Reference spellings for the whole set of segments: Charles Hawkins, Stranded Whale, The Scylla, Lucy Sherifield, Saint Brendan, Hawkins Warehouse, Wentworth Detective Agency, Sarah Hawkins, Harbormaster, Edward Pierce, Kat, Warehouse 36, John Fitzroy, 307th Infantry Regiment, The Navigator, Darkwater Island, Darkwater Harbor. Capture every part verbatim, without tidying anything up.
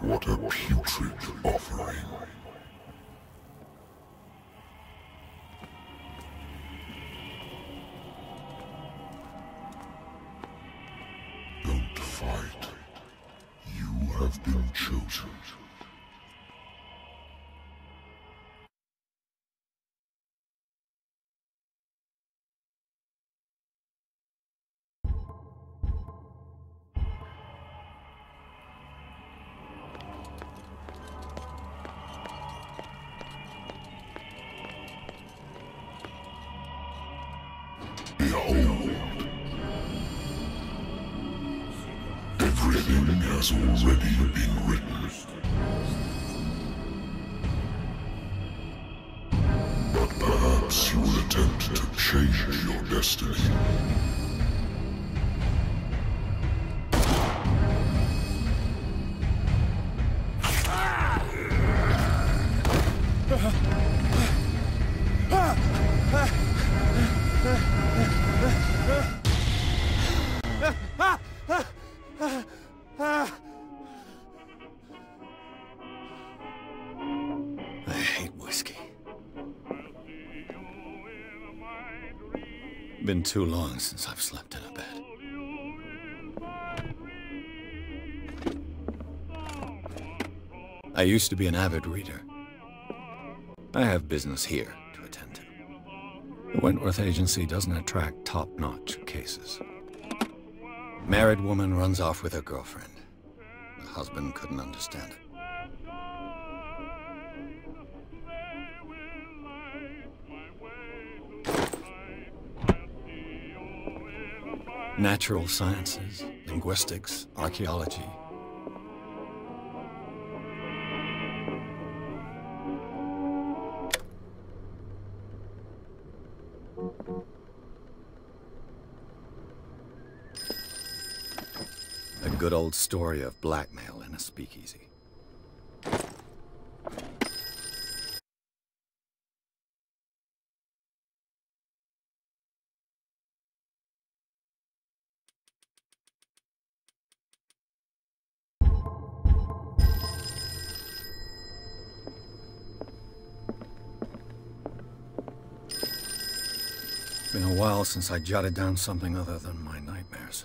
What a putrid offering. Don't fight. You have been chosen. Has already been written. But perhaps you will attempt to change your destiny. Been too long since I've slept in a bed. I used to be an avid reader. I have business here to attend to. The Wentworth Agency doesn't attract top-notch cases. Married woman runs off with her girlfriend. The husband couldn't understand it. Natural sciences, linguistics, archaeology. A good old story of blackmail in a speakeasy. Since I jotted down something other than my nightmares.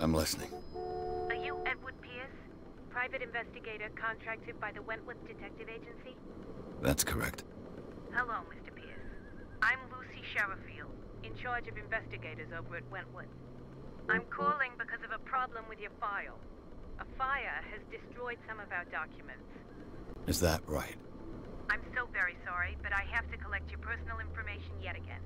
I'm listening. Are you Edward Pierce, private investigator contracted by the Wentworth Detective Agency? That's correct. Hello, Mister Pierce. I'm Lucy Sherifield, in charge of investigators over at Wentworth. I'm calling because of a problem with your file. A fire has destroyed some of our documents. Is that right? I'm so very sorry, but I have to collect your personal information yet again.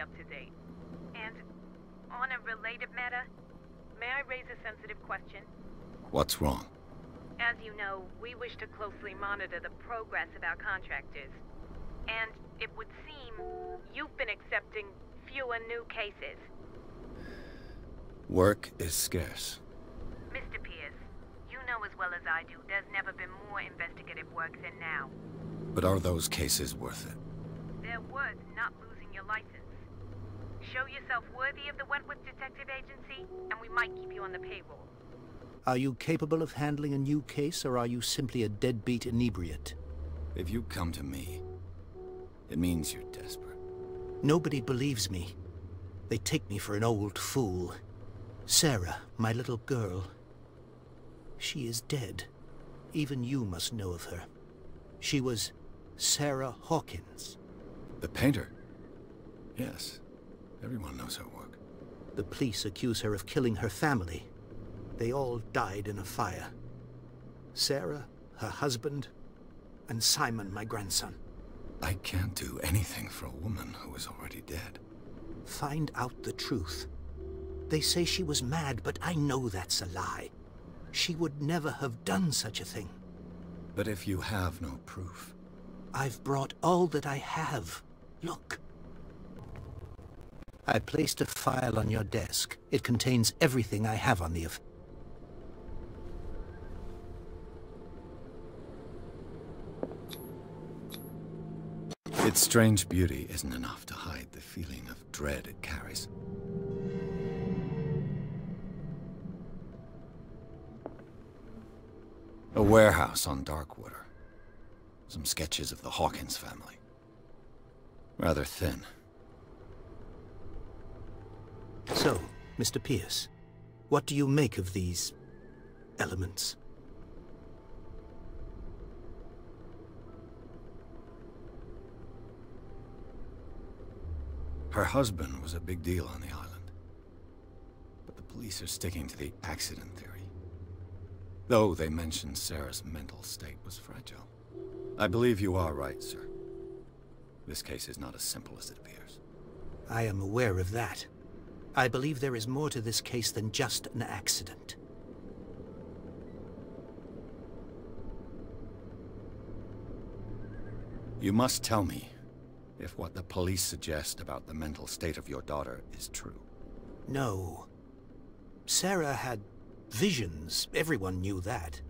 Up to date. And on a related matter, may I raise a sensitive question? What's wrong? As you know, we wish to closely monitor the progress of our contractors. And it would seem you've been accepting fewer new cases. Work is scarce. Mister Pierce, you know as well as I do, there's never been more investigative work than now. But are those cases worth it? They're worth not losing your license. Show yourself worthy of the Wentworth Detective Agency, and we might keep you on the payroll. Are you capable of handling a new case, or are you simply a deadbeat inebriate? If you come to me, it means you're desperate. Nobody believes me. They take me for an old fool. Sarah, my little girl, she is dead. Even you must know of her. She was Sarah Hawkins. The painter? Yes. Everyone knows her work. The police accuse her of killing her family. They all died in a fire. Sarah, her husband, and Simon, my grandson. I can't do anything for a woman who is already dead. Find out the truth. They say she was mad, but I know that's a lie. She would never have done such a thing. But if you have no proof... I've brought all that I have. Look. I placed a file on your desk. It contains everything I have on the affair. Its strange beauty isn't enough to hide the feeling of dread it carries. A warehouse on Darkwater. Some sketches of the Hawkins family. Rather thin. So, Mister Pierce, what do you make of these elements? Her husband was a big deal on the island, but the police are sticking to the accident theory. Though they mention Sarah's mental state was fragile. I believe you are right, sir. This case is not as simple as it appears. I am aware of that. I believe there is more to this case than just an accident. You must tell me if what the police suggest about the mental state of your daughter is true. No. Sarah had visions. Everyone knew that.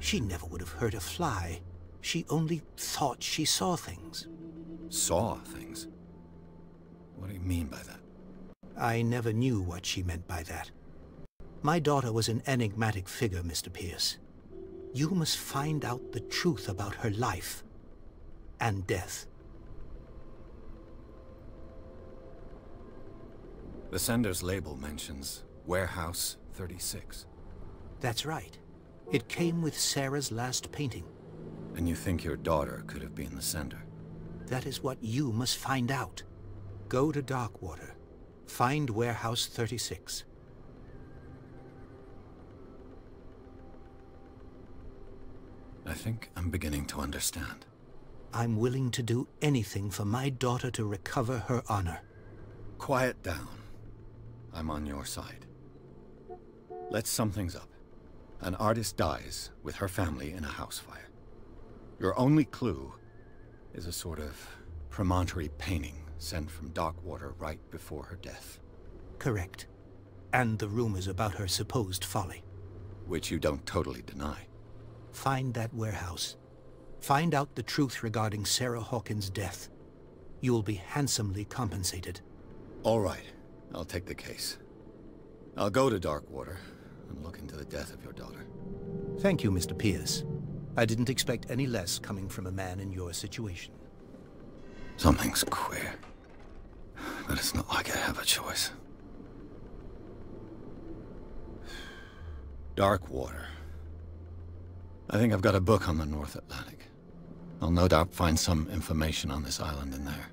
She never would have hurt a fly. She only thought she saw things. Saw things? What do you mean by that? I never knew what she meant by that. My daughter was an enigmatic figure, Mister Pierce. You must find out the truth about her life and death. The sender's label mentions Warehouse thirty-six. That's right. It came with Sarah's last painting. And you think your daughter could have been the sender? That is what you must find out. Go to Darkwater. Find Warehouse thirty-six. I think I'm beginning to understand. I'm willing to do anything for my daughter to recover her honor. Quiet down. I'm on your side. Let's sum things up. An artist dies with her family in a house fire. Your only clue is a sort of promontory painting sent from Darkwater right before her death. Correct. And the rumors about her supposed folly. Which you don't totally deny. Find that warehouse. Find out the truth regarding Sarah Hawkins' death. You'll be handsomely compensated. All right. I'll take the case. I'll go to Darkwater and look into the death of your daughter. Thank you, Mister Pierce. I didn't expect any less coming from a man in your situation. Something's queer, but it's not like I have a choice. Darkwater. I think I've got a book on the North Atlantic. I'll no doubt find some information on this island in there.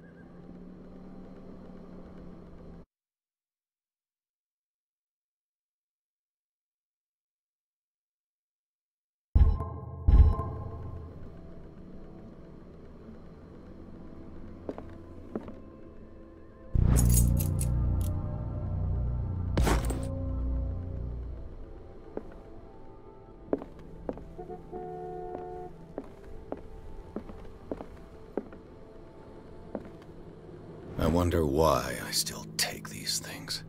I wonder why I still take these things.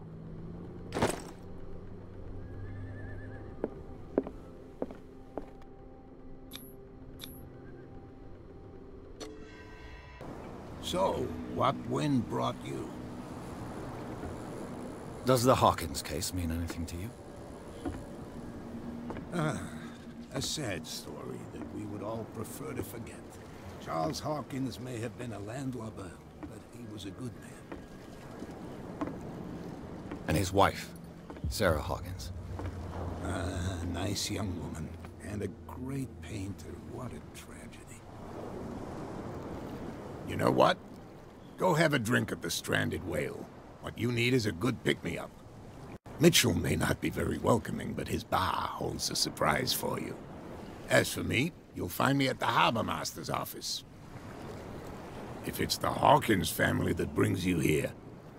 So, what wind brought you? Does the Hawkins case mean anything to you? Ah, a sad story that we would all prefer to forget. Charles Hawkins may have been a landlubber, but he was a good man. And his wife, Sarah Hawkins. Ah, nice young woman, and a great painter. What a tragedy. You know what? Go have a drink at the Stranded Whale. What you need is a good pick-me-up. Mitchell may not be very welcoming, but his bar holds a surprise for you. As for me, you'll find me at the Harbormaster's office. If it's the Hawkins family that brings you here,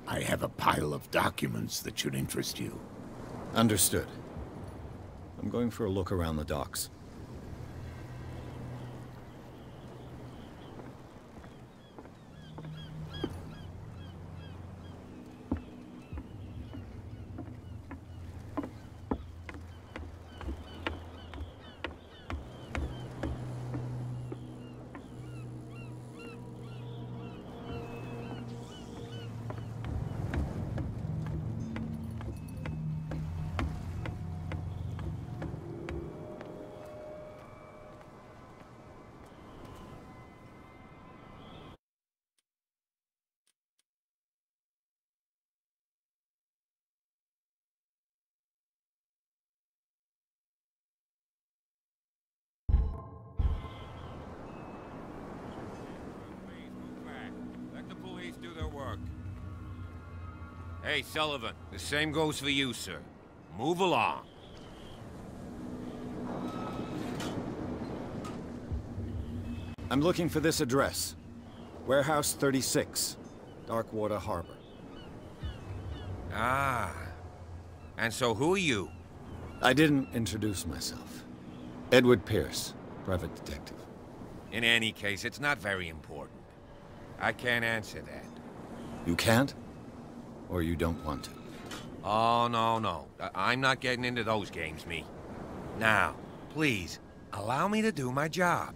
I have a pile of documents that should interest you. Understood. I'm going for a look around the docks. Hey, Sullivan, the same goes for you, sir. Move along. I'm looking for this address. Warehouse thirty-six, Darkwater Harbor. Ah. And so who are you? I didn't introduce myself. Edward Pierce, private detective. In any case, it's not very important. I can't answer that. You can't? Or you don't want to? Oh, no, no. I'm not getting into those games, me. Now, please, allow me to do my job.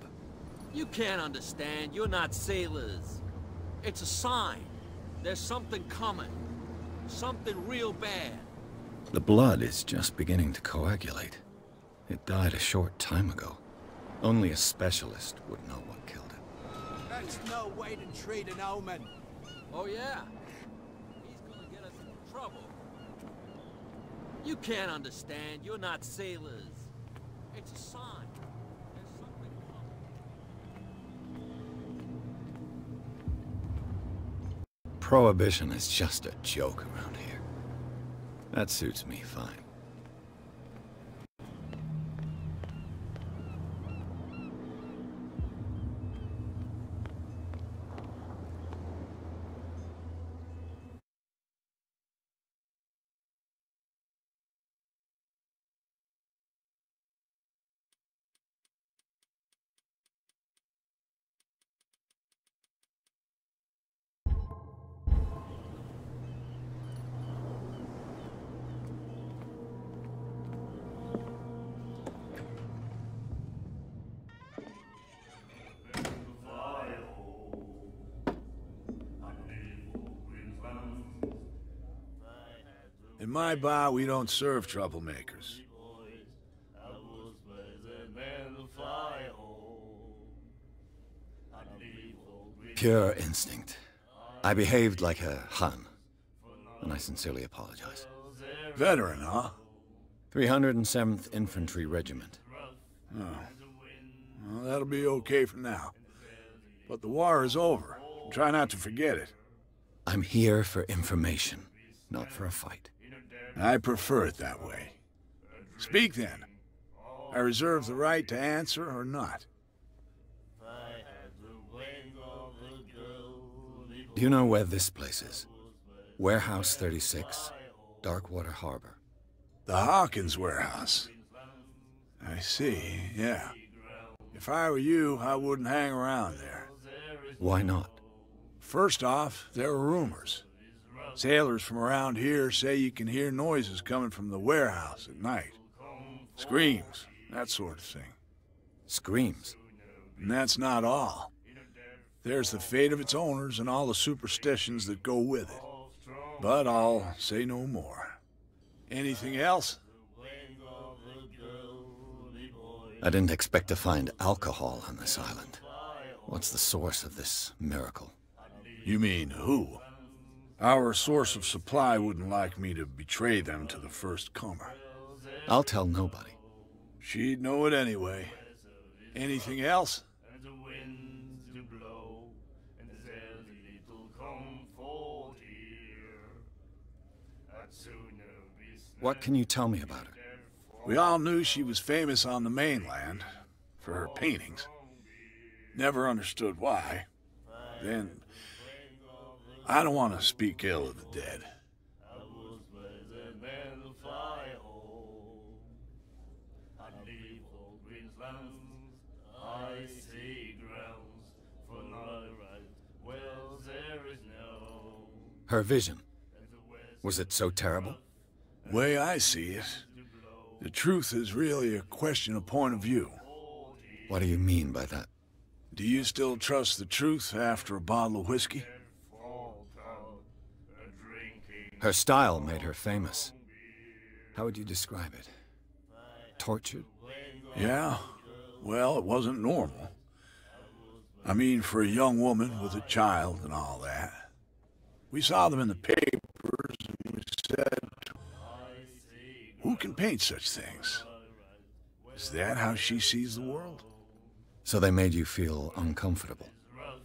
You can't understand. You're not sailors. It's a sign. There's something coming. Something real bad. The blood is just beginning to coagulate. It died a short time ago. Only a specialist would know what killed it. That's no way to treat an omen. Oh, yeah. You can't understand. You're not sailors. It's a sign. There's something wrong. Prohibition is just a joke around here. That suits me fine. In my bar, we don't serve troublemakers. Pure instinct. I behaved like a Hun, and I sincerely apologize. Veteran, huh? three hundred seventh Infantry Regiment. Oh. Well, that'll be okay for now. But the war is over. Try not to forget it. I'm here for information, not for a fight. I prefer it that way. Speak then. I reserve the right to answer or not. Do you know where this place is? Warehouse thirty-six, Darkwater Harbor. The Hawkins Warehouse. I see, yeah. If I were you, I wouldn't hang around there. Why not? First off, there are rumors. Sailors from around here say you can hear noises coming from the warehouse at night. Screams, that sort of thing. Screams? And that's not all. There's the fate of its owners and all the superstitions that go with it. But I'll say no more. Anything else? I didn't expect to find alcohol on this island. What's the source of this miracle? You mean who? Our source of supply wouldn't like me to betray them to the first comer. I'll tell nobody. She'd know it anyway. Anything else? What can you tell me about her? We all knew she was famous on the mainland for her paintings. Never understood why. Then, I don't want to speak ill of the dead. Her vision, was it so terrible? Way I see it, the truth is really a question of point of view. What do you mean by that? Do you still trust the truth after a bottle of whiskey? Her style made her famous. How would you describe it? Tortured? Yeah, well, it wasn't normal. I mean, for a young woman with a child and all that. We saw them in the papers and we said, who can paint such things? Is that how she sees the world? So they made you feel uncomfortable.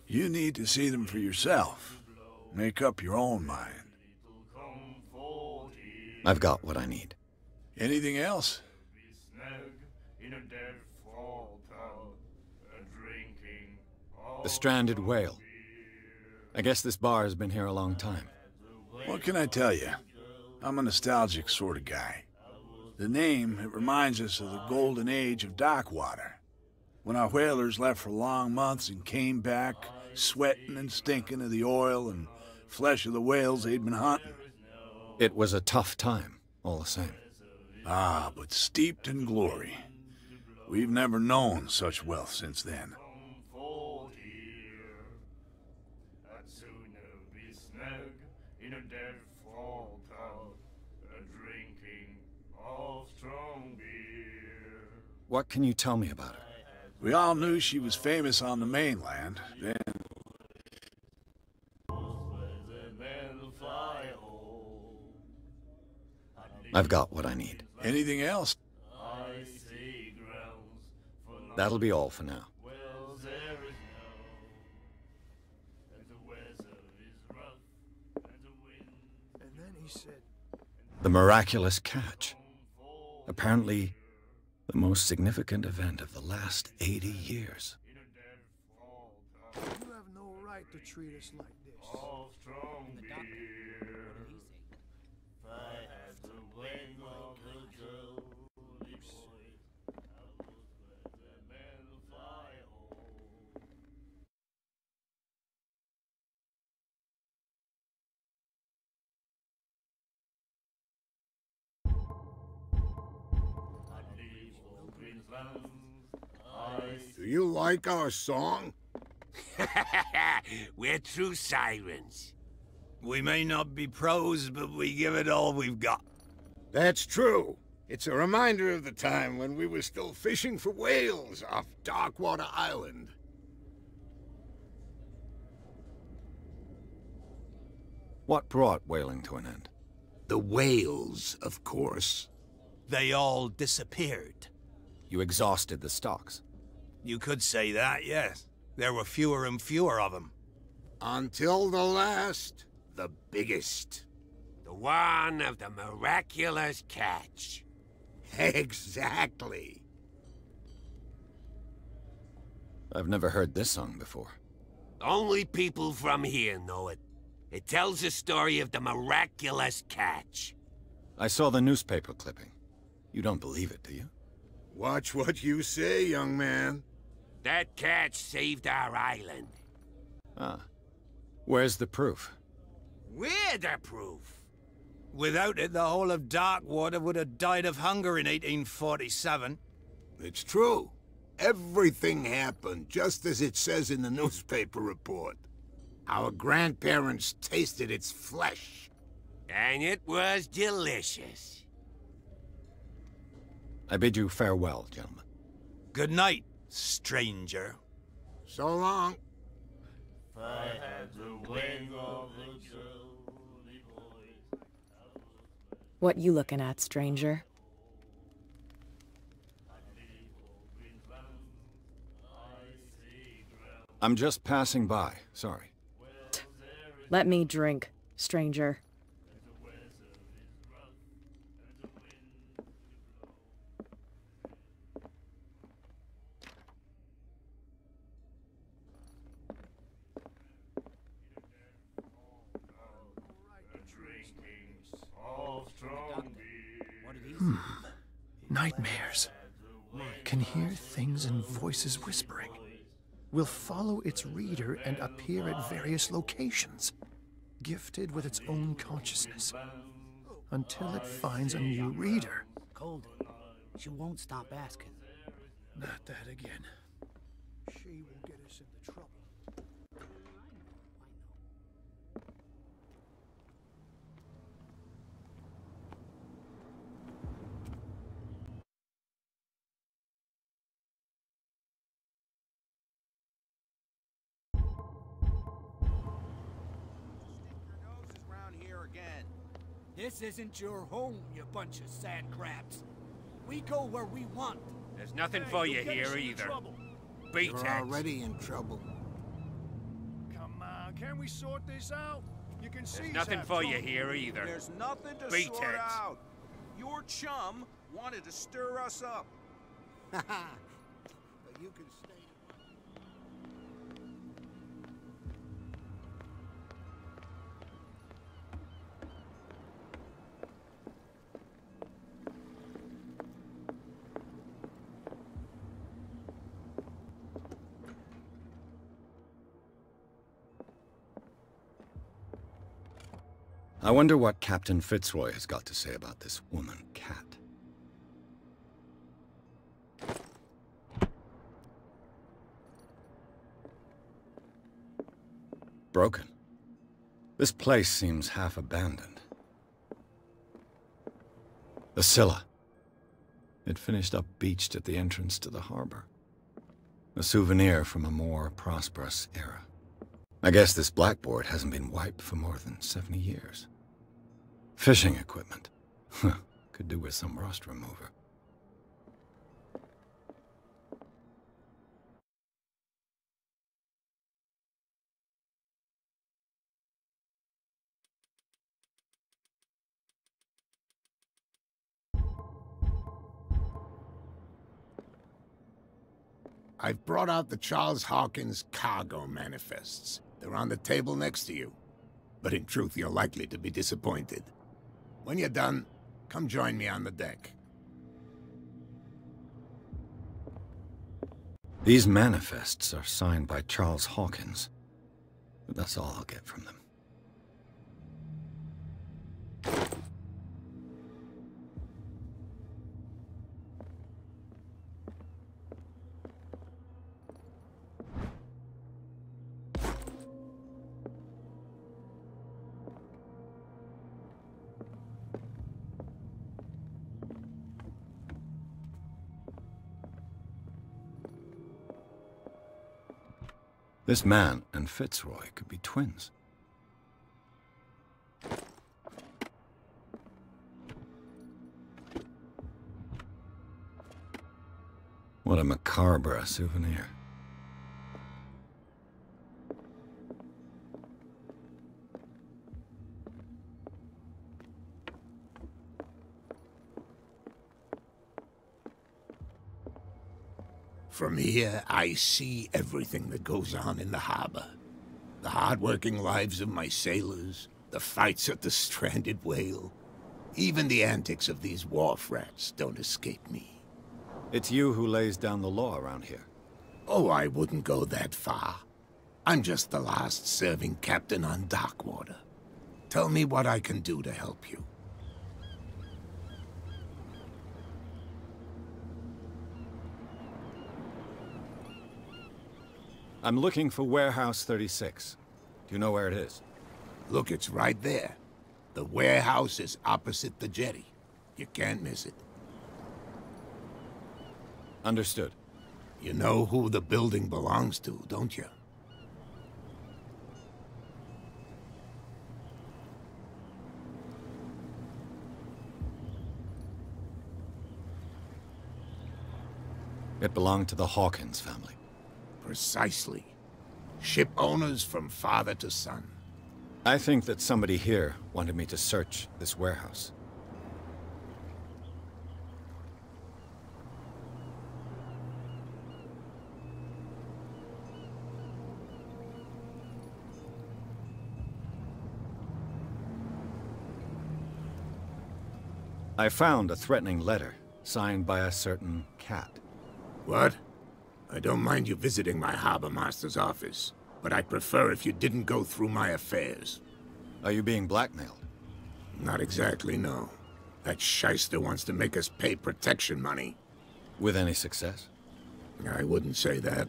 You need to see them for yourself. Make up your own mind. I've got what I need. Anything else? The Stranded Whale. I guess this bar has been here a long time. What can I tell you? I'm a nostalgic sort of guy. The name, it reminds us of the golden age of Darkwater, when our whalers left for long months and came back sweating and stinking of the oil and flesh of the whales they'd been hunting. It was a tough time, all the same. Ah, but steeped in glory. We've never known such wealth since then. What can you tell me about her? We all knew she was famous on the mainland, then... I've got what I need. Anything else? That'll be all for now. The miraculous catch. Apparently, the most significant event of the last eighty years. You have no right to treat us like this. Do you like our song? We're true sirens. We may not be pros, but we give it all we've got. That's true. It's a reminder of the time when we were still fishing for whales off Darkwater Island. What brought whaling to an end? The whales, of course. They all disappeared. You exhausted the stocks. You could say that, yes. There were fewer and fewer of them. Until the last, the biggest. The one of the miraculous catch. Exactly. I've never heard this song before. Only people from here know it. It tells the story of the miraculous catch. I saw the newspaper clipping. You don't believe it, do you? Watch what you say, young man. That catch saved our island. Ah. Where's the proof? We're the proof. Without it, the whole of Darkwater would have died of hunger in eighteen forty-seven. It's true. Everything happened, just as it says in the newspaper report. Our grandparents tasted its flesh. And it was delicious. I bid you farewell, gentlemen. Good night, stranger. So long. If I had the wing of the jolly boys. What you looking at, stranger? I'm just passing by, sorry. Let me drink, stranger. Hmm. Nightmares. Can hear things and voices whispering. Will follow its reader and appear at various locations, gifted with its own consciousness, until it finds a new reader. Cold. She won't stop asking. Not that again. She will get us into trouble. This isn't your home, you bunch of sad crabs. We go where we want. There's nothing for you here either. Beat it. You're already in trouble. Come on, can we sort this out? You can see. There's nothing for you here either. There's nothing to sort out. Your chum wanted to stir us up. Ha ha. But you can stay. I wonder what Captain Fitzroy has got to say about this woman, Kat. Broken. This place seems half abandoned. The Scylla. It finished up beached at the entrance to the harbor. A souvenir from a more prosperous era. I guess this blackboard hasn't been wiped for more than seventy years. Fishing equipment. Huh. Could do with some rust remover. I've brought out the Charles Hawkins cargo manifests. They're on the table next to you. But in truth, you're likely to be disappointed. When you're done, come join me on the deck. These manifests are signed by Charles Hawkins. But that's all I'll get from them. This man and Fitzroy could be twins. What a macabre souvenir. From here, I see everything that goes on in the harbor. The hard-working lives of my sailors, the fights at the Stranded Whale. Even the antics of these wharf rats don't escape me. It's you who lays down the law around here. Oh, I wouldn't go that far. I'm just the last serving captain on Darkwater. Tell me what I can do to help you. I'm looking for Warehouse thirty-six. Do you know where it is? Look, it's right there. The warehouse is opposite the jetty. You can't miss it. Understood. You know who the building belongs to, don't you? It belonged to the Hawkins family. Precisely. Ship owners from father to son. I think that somebody here wanted me to search this warehouse. I found a threatening letter signed by a certain Kat. What? I don't mind you visiting my Harbormaster's office, but I'd prefer if you didn't go through my affairs. Are you being blackmailed? Not exactly, no. That shyster wants to make us pay protection money. With any success? I wouldn't say that,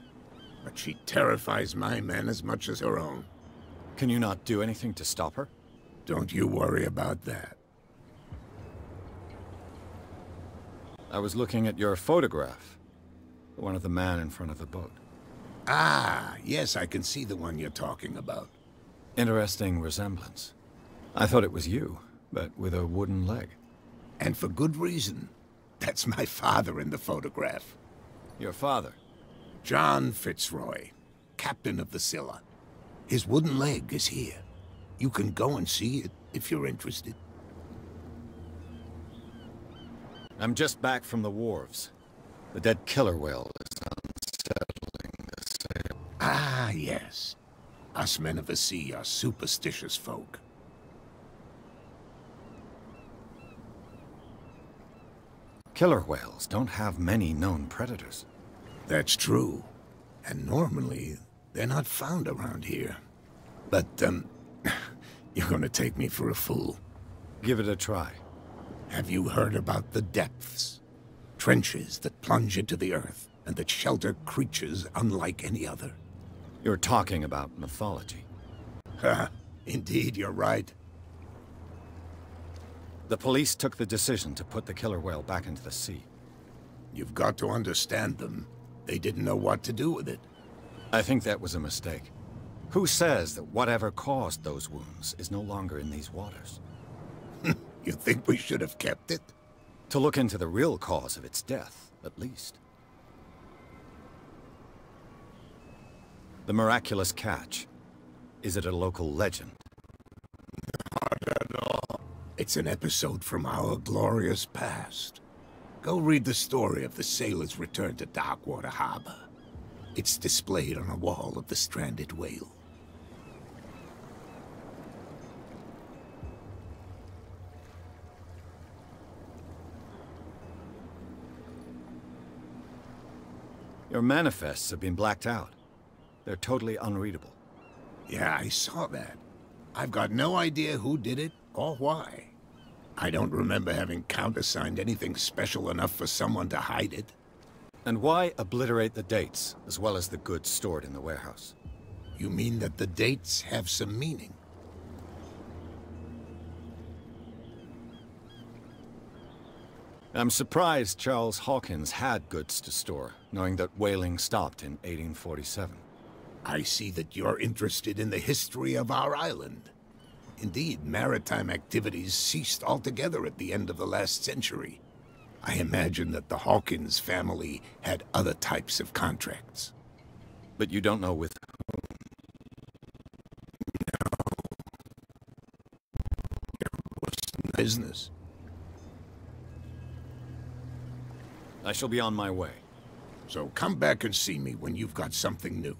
but she terrifies my men as much as her own. Can you not do anything to stop her? Don't you worry about that. I was looking at your photograph. One of the man in front of the boat. Ah, yes, I can see the one you're talking about. Interesting resemblance. I thought it was you, but with a wooden leg. And for good reason. That's my father in the photograph. Your father? John Fitzroy, captain of the Scylla. His wooden leg is here. You can go and see it if you're interested. I'm just back from the wharves. The dead killer whale is unsettling the sail. Ah, yes. Us men of the sea are superstitious folk. Killer whales don't have many known predators. That's true. And normally, they're not found around here. But, um, you're gonna take me for a fool. Give it a try. Have you heard about the depths? Trenches that plunge into the earth, and that shelter creatures unlike any other. You're talking about mythology. Ha! Indeed, you're right. The police took the decision to put the killer whale back into the sea. You've got to understand them. They didn't know what to do with it. I think that was a mistake. Who says that whatever caused those wounds is no longer in these waters? You think we should have kept it? To look into the real cause of its death, at least. The miraculous catch. Is it a local legend? Not at all. It's an episode from our glorious past. Go read the story of the sailor's return to Darkwater Harbor. It's displayed on a wall of the Stranded Whale. Your manifests have been blacked out. They're totally unreadable. Yeah, I saw that. I've got no idea who did it or why. I don't remember having countersigned anything special enough for someone to hide it. And why obliterate the dates as well as the goods stored in the warehouse? You mean that the dates have some meaning? I'm surprised Charles Hawkins had goods to store, knowing that whaling stopped in eighteen forty-seven. I see that you're interested in the history of our island. Indeed, maritime activities ceased altogether at the end of the last century. I imagine that the Hawkins family had other types of contracts. But you don't know with whom? No. It was no business. I shall be on my way. So come back and see me when you've got something new.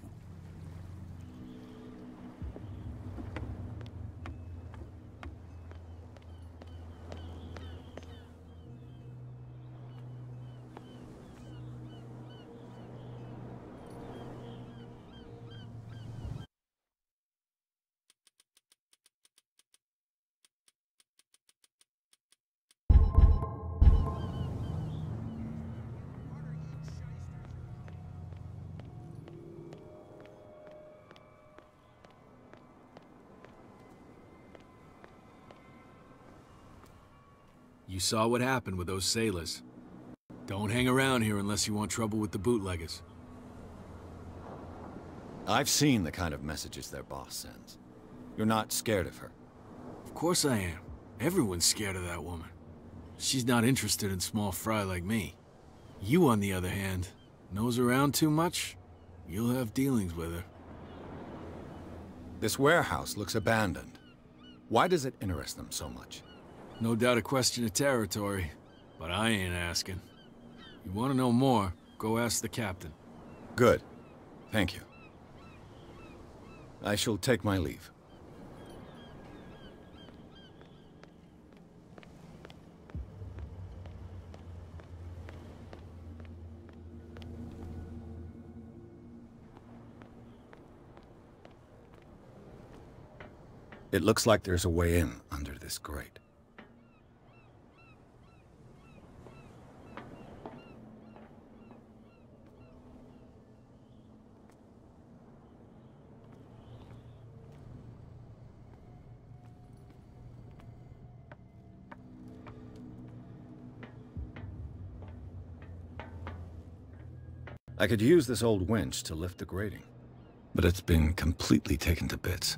You saw what happened with those sailors. Don't hang around here unless you want trouble with the bootleggers. I've seen the kind of messages their boss sends. You're not scared of her? Of course I am. Everyone's scared of that woman. She's not interested in small fry like me. You, on the other hand, nose around too much, you'll have dealings with her. This warehouse looks abandoned. Why does it interest them so much? No doubt a question of territory, but I ain't asking. You want to know more, go ask the captain. Good. Thank you. I shall take my leave. It looks like there's a way in under this grate. I could use this old winch to lift the grating, but it's been completely taken to bits.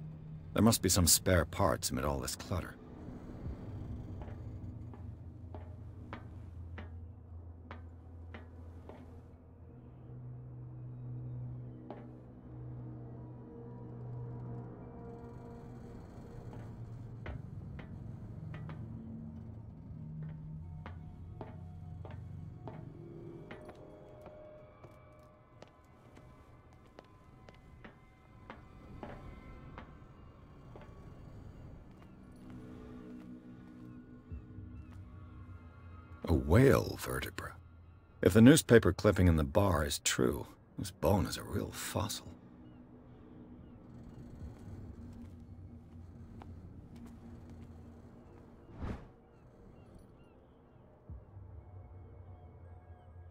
There must be some spare parts amid all this clutter. Whale vertebra. If the newspaper clipping in the bar is true, this bone is a real fossil.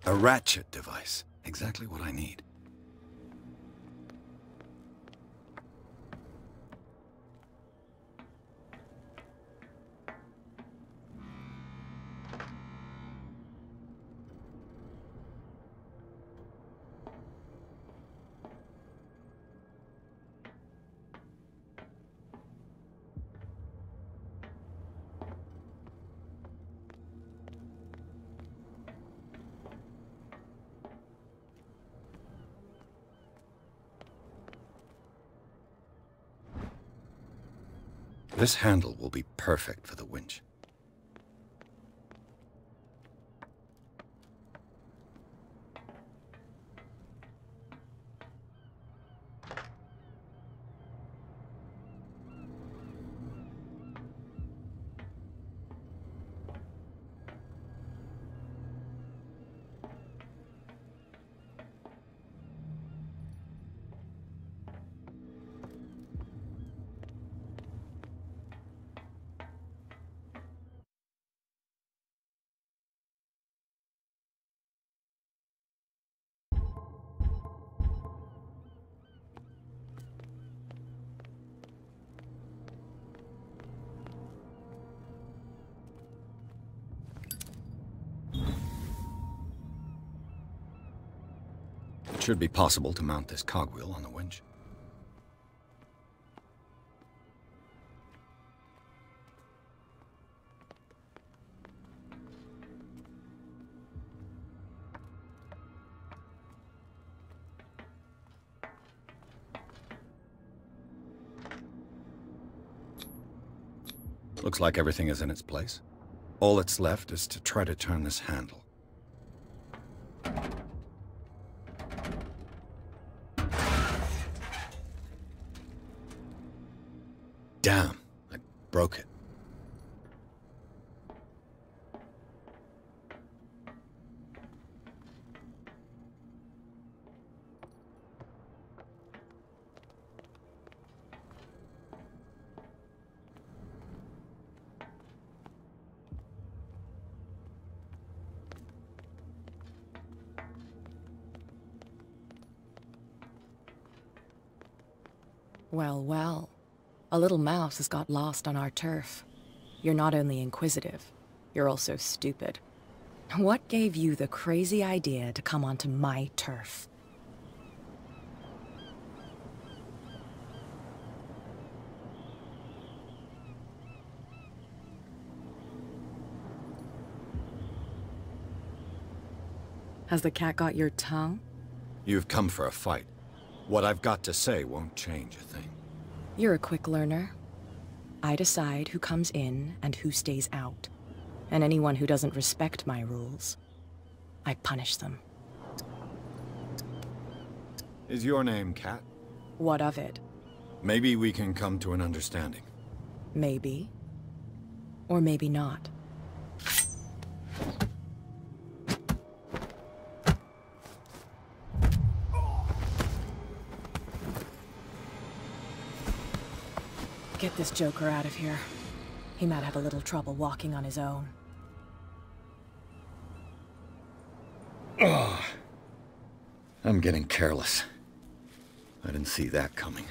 A ratchet device. Exactly what I need. This handle will be perfect for the winch. It should be possible to mount this cogwheel on the winch. Looks like everything is in its place. All that's left is to try to turn this handle. Damn, I broke it. Well, well. A little mouse has got lost on our turf. You're not only inquisitive, You're also stupid. What gave you the crazy idea to come onto my turf? Has the cat got your tongue? You've come for a fight. What I've got to say won't change a thing. You're a quick learner. I decide who comes in and who stays out. And anyone who doesn't respect my rules, I punish them. Is your name Kat? What of it? Maybe we can come to an understanding. Maybe. Or maybe not. Get this joker out of here. He might have a little trouble walking on his own. Ugh. I'm getting careless. I didn't see that coming.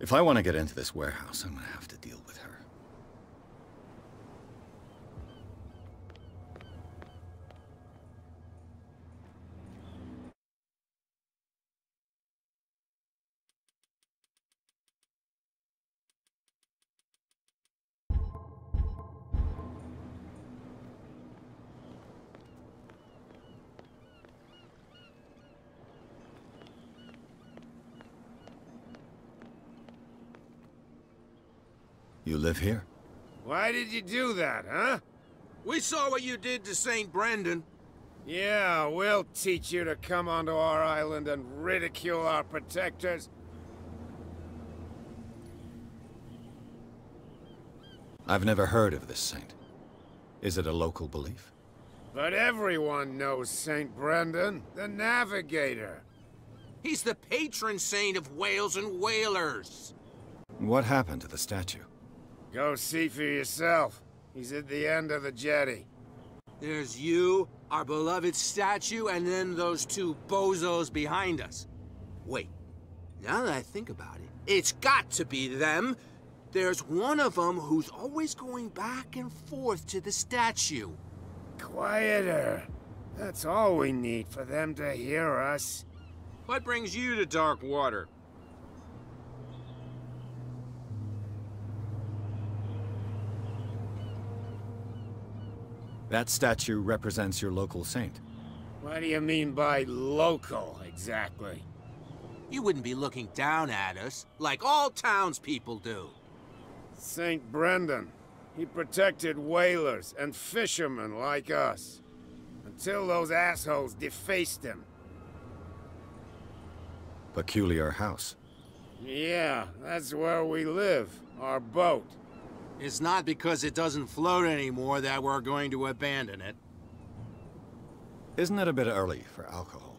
If I want to get into this warehouse, I'm going to have to deal with her. You live here? Why did you do that, huh? We saw what you did to Saint Brendan. Yeah, we'll teach you to come onto our island and ridicule our protectors. I've never heard of this saint. Is it a local belief? But everyone knows Saint Brendan, the Navigator. He's the patron saint of whales and whalers. What happened to the statue? Go see for yourself. He's at the end of the jetty. There's you, our beloved statue, and then those two bozos behind us. Wait, now that I think about it, it's got to be them. There's one of them who's always going back and forth to the statue. Quieter. That's all we need for them to hear us. What brings you to Darkwater? That statue represents your local saint. What do you mean by local, exactly? You wouldn't be looking down at us, like all townspeople do. Saint Brendan. He protected whalers and fishermen like us. Until those assholes defaced him. Peculiar house. Yeah, that's where we live. Our boat. It's not because it doesn't float anymore that we're going to abandon it. Isn't it a bit early for alcohol?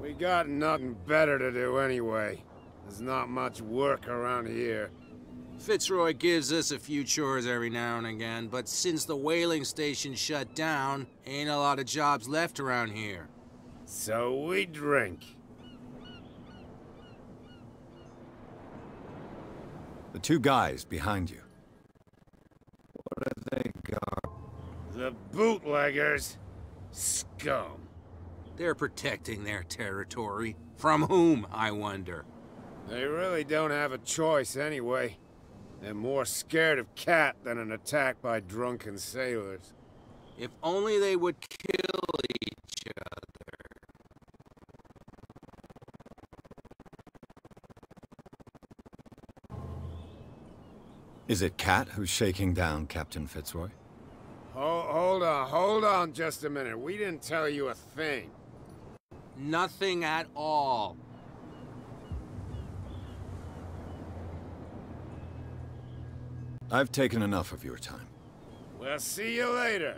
We got nothing better to do anyway. There's not much work around here. Fitzroy gives us a few chores every now and again, but since the whaling station shut down, ain't a lot of jobs left around here. So we drink. The two guys behind you. What have they got? The bootleggers. Scum. They're protecting their territory. From whom, I wonder? They really don't have a choice anyway. They're more scared of Kat than an attack by drunken sailors. If only they would kill each other. Is it Kat who's shaking down Captain Fitzroy? Oh, hold on, hold on just a minute. We didn't tell you a thing. Nothing at all. I've taken enough of your time. We'll see you later.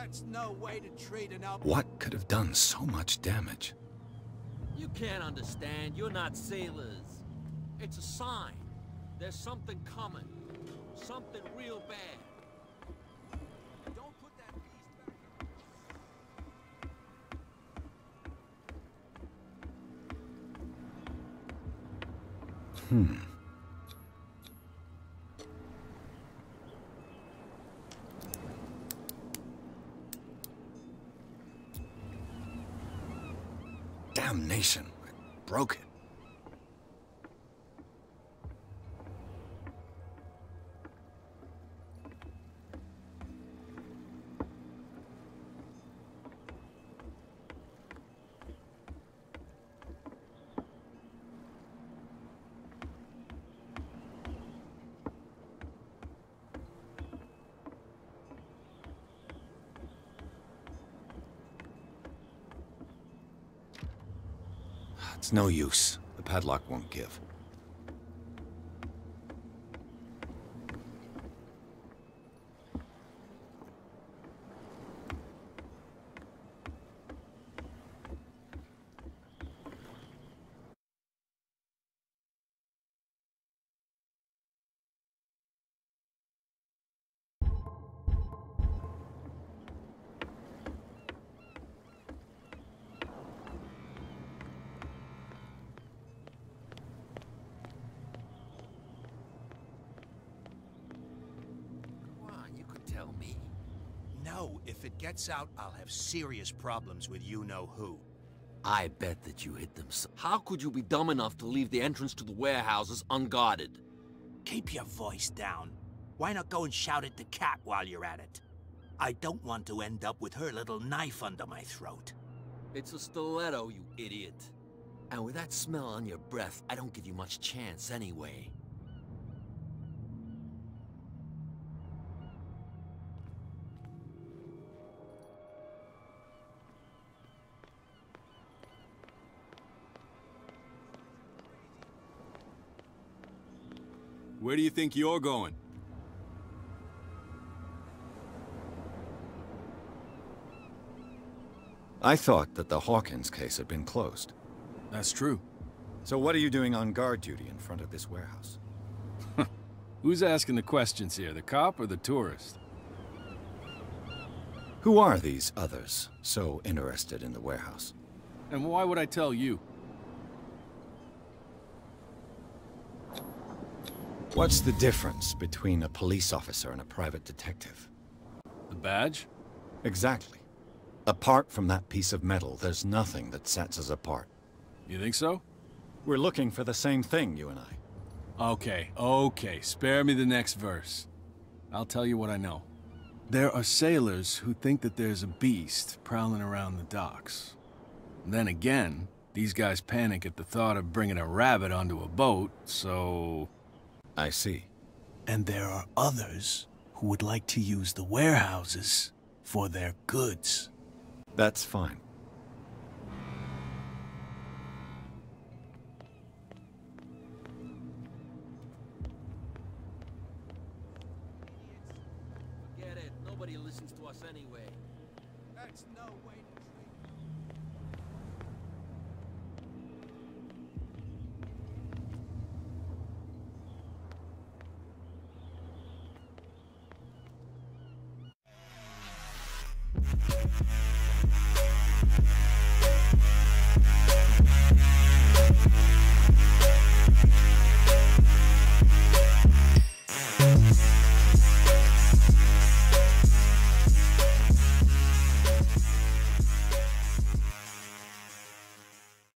That's no way to treat an op- What could have done so much damage? You can't understand. You're not sailors. It's a sign. There's something coming. Something real bad. Hmm. Damnation. I broke it. It's no use. The padlock won't give. Gets out, I'll have serious problems with you-know-who. I bet that you hit them so. How could you be dumb enough to leave the entrance to the warehouses unguarded? Keep your voice down. Why not go and shout at the cat while you're at it? I don't want to end up with her little knife under my throat. It's a stiletto, you idiot. And with that smell on your breath, I don't give you much chance anyway. Where do you think you're going? I thought that the Hawkins case had been closed. That's true. So what are you doing on guard duty in front of this warehouse? Who's asking the questions here, the cop or the tourist? Who are these others so interested in the warehouse? And why would I tell you? What's the difference between a police officer and a private detective? The badge? Exactly. Apart from that piece of metal, there's nothing that sets us apart. You think so? We're looking for the same thing, you and I. Okay, okay. Spare me the next verse. I'll tell you what I know. There are sailors who think that there's a beast prowling around the docks. Then again, these guys panic at the thought of bringing a rabbit onto a boat, so... I see. And there are others who would like to use the warehouses for their goods. That's fine. Get it. Nobody listens to us anyway. That's no way